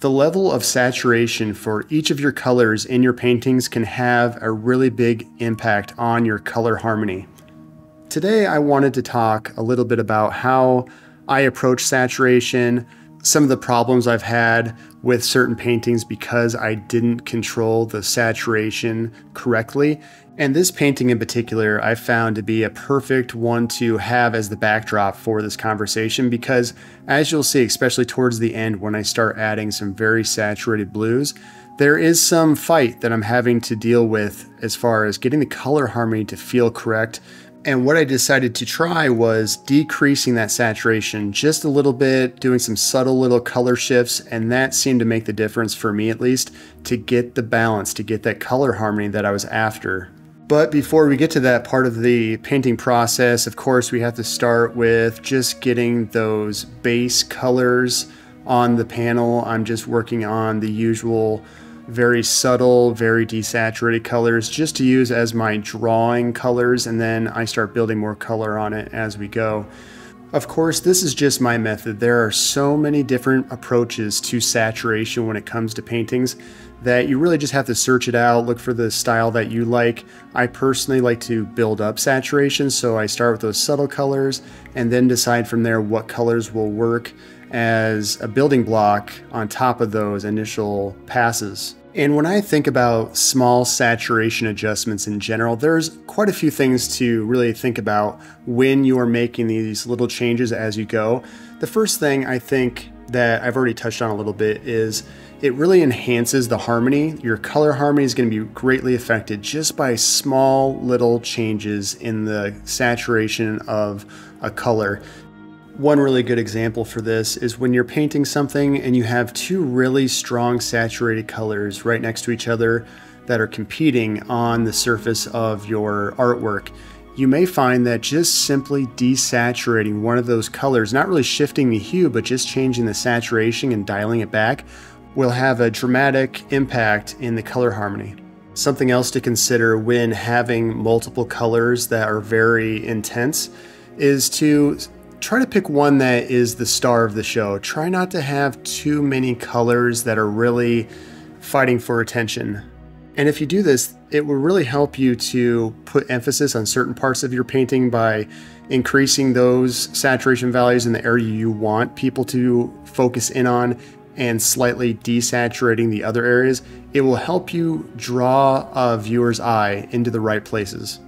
The level of saturation for each of your colors in your paintings can have a really big impact on your color harmony. Today, I wanted to talk a little bit about how I approach saturation, some of the problems I've had with certain paintings because I didn't control the saturation correctly. And this painting in particular, I found to be a perfect one to have as the backdrop for this conversation because, as you'll see, especially towards the end when I start adding some very saturated blues, there is some fight that I'm having to deal with as far as getting the color harmony to feel correct. And what I decided to try was decreasing that saturation just a little bit, doing some subtle little color shifts, and that seemed to make the difference for me at least to get the balance, to get that color harmony that I was after. But before we get to that part of the painting process, of course, we have to start with just getting those base colors on the panel. I'm just working on the usual very subtle, very desaturated colors just to use as my drawing colors, and then I start building more color on it as we go. Of course, this is just my method. There are so many different approaches to saturation when it comes to paintings that you really just have to search it out, look for the style that you like. I personally like to build up saturation, so I start with those subtle colors and then decide from there what colors will work as a building block on top of those initial passes. And when I think about small saturation adjustments in general, there's quite a few things to really think about when you are making these little changes as you go. The first thing I think that I've already touched on a little bit is it really enhances the harmony. Your color harmony is going to be greatly affected just by small little changes in the saturation of a color. One really good example for this is when you're painting something and you have two really strong saturated colors right next to each other that are competing on the surface of your artwork. You may find that just simply desaturating one of those colors, not really shifting the hue, but just changing the saturation and dialing it back, will have a dramatic impact in the color harmony. Something else to consider when having multiple colors that are very intense is to try to pick one that is the star of the show. Try not to have too many colors that are really fighting for attention. And if you do this, it will really help you to put emphasis on certain parts of your painting by increasing those saturation values in the area you want people to focus in on and slightly desaturating the other areas. It will help you draw a viewer's eye into the right places.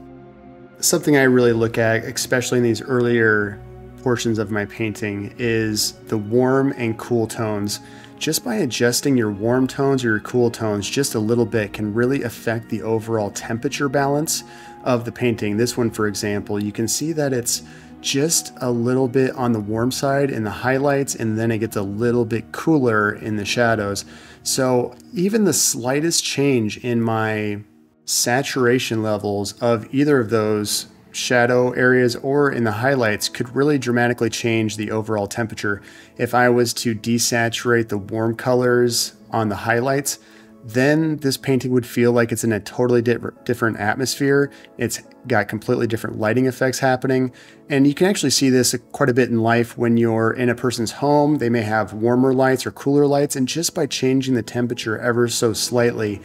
Something I really look at, especially in these earlier portions of my painting, is the warm and cool tones. Just by adjusting your warm tones or your cool tones just a little bit can really affect the overall temperature balance of the painting. This one, for example, you can see that it's just a little bit on the warm side in the highlights, and then it gets a little bit cooler in the shadows. So even the slightest change in my saturation levels of either of those shadow areas or in the highlights could really dramatically change the overall temperature. If I was to desaturate the warm colors on the highlights, then this painting would feel like it's in a totally different atmosphere. It's got completely different lighting effects happening. And you can actually see this quite a bit in life when you're in a person's home. They may have warmer lights or cooler lights, and just by changing the temperature ever so slightly,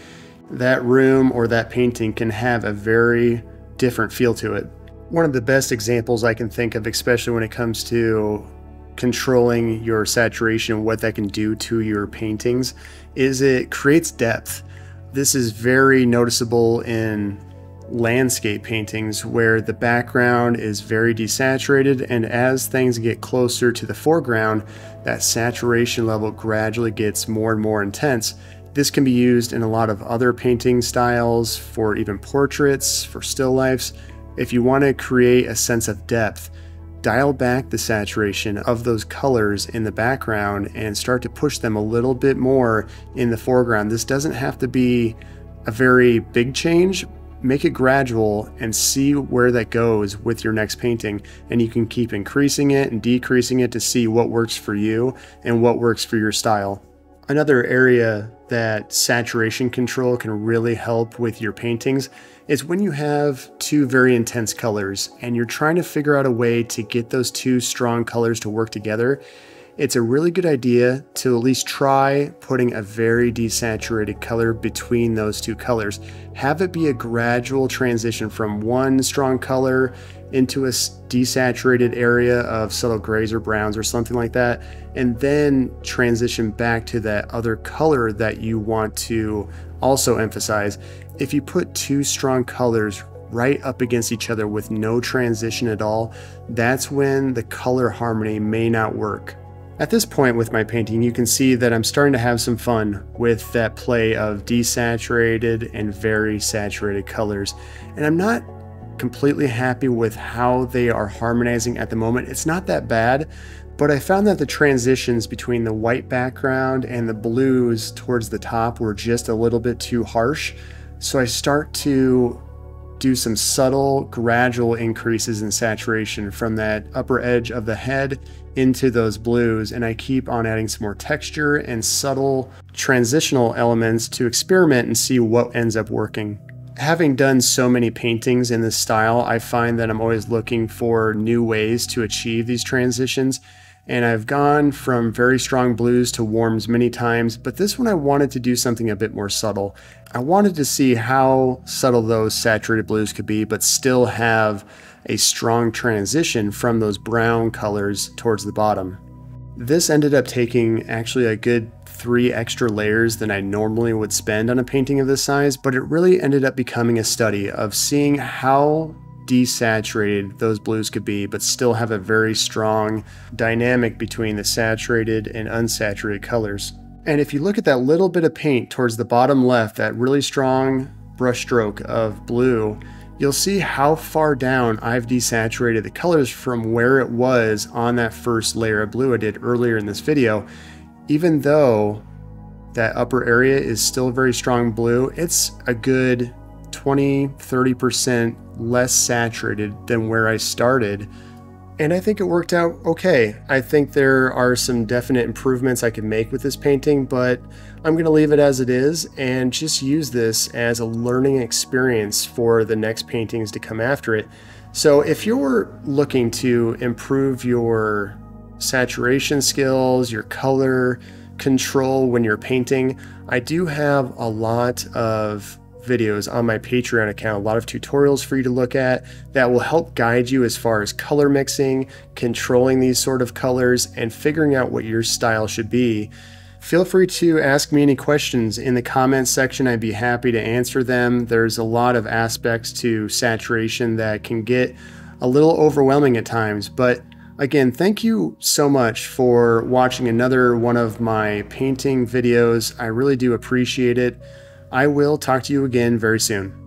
that room or that painting can have a very different feel to it. One of the best examples I can think of, especially when it comes to controlling your saturation and what that can do to your paintings, is it creates depth. This is very noticeable in landscape paintings where the background is very desaturated, and as things get closer to the foreground, that saturation level gradually gets more and more intense. This can be used in a lot of other painting styles, for even portraits, for still lifes. If you want to create a sense of depth, dial back the saturation of those colors in the background and start to push them a little bit more in the foreground. This doesn't have to be a very big change. Make it gradual and see where that goes with your next painting. And you can keep increasing it and decreasing it to see what works for you and what works for your style. Another area that saturation control can really help with your paintings is when you have two very intense colors and you're trying to figure out a way to get those two strong colors to work together. it's a really good idea to at least try putting a very desaturated color between those two colors. Have it be a gradual transition from one strong color into a desaturated area of subtle grays or browns or something like that, and then transition back to that other color that you want to also emphasize. If you put two strong colors right up against each other with no transition at all, that's when the color harmony may not work. At this point with my painting, you can see that I'm starting to have some fun with that play of desaturated and very saturated colors, and I'm not completely happy with how they are harmonizing at the moment. It's not that bad, but I found that the transitions between the white background and the blues towards the top were just a little bit too harsh, so I start to do some subtle, gradual increases in saturation from that upper edge of the head into those blues, and I keep on adding some more texture and subtle transitional elements to experiment and see what ends up working. Having done so many paintings in this style, I find that I'm always looking for new ways to achieve these transitions, and I've gone from very strong blues to warms many times, but this one I wanted to do something a bit more subtle. I wanted to see how subtle those saturated blues could be, but still have a strong transition from those brown colors towards the bottom. This ended up taking actually a good 3 extra layers than I normally would spend on a painting of this size, but it really ended up becoming a study of seeing how desaturated those blues could be, but still have a very strong dynamic between the saturated and unsaturated colors. And if you look at that little bit of paint towards the bottom left, that really strong brush stroke of blue, you'll see how far down I've desaturated the colors from where it was on that first layer of blue I did earlier in this video. Even though that upper area is still very strong blue, it's a good 20–30% less saturated than where I started, and I think it worked out okay. I think there are some definite improvements I can make with this painting, but I'm gonna leave it as it is and just use this as a learning experience for the next paintings to come after it. So if you're looking to improve your saturation skills, your color control when you're painting, I do have a lot of videos on my Patreon account, a lot of tutorials for you to look at that will help guide you as far as color mixing, controlling these sort of colors, and figuring out what your style should be. Feel free to ask me any questions in the comments section. I'd be happy to answer them. There's a lot of aspects to saturation that can get a little overwhelming at times, but again, thank you so much for watching another one of my painting videos. I really do appreciate it. I will talk to you again very soon.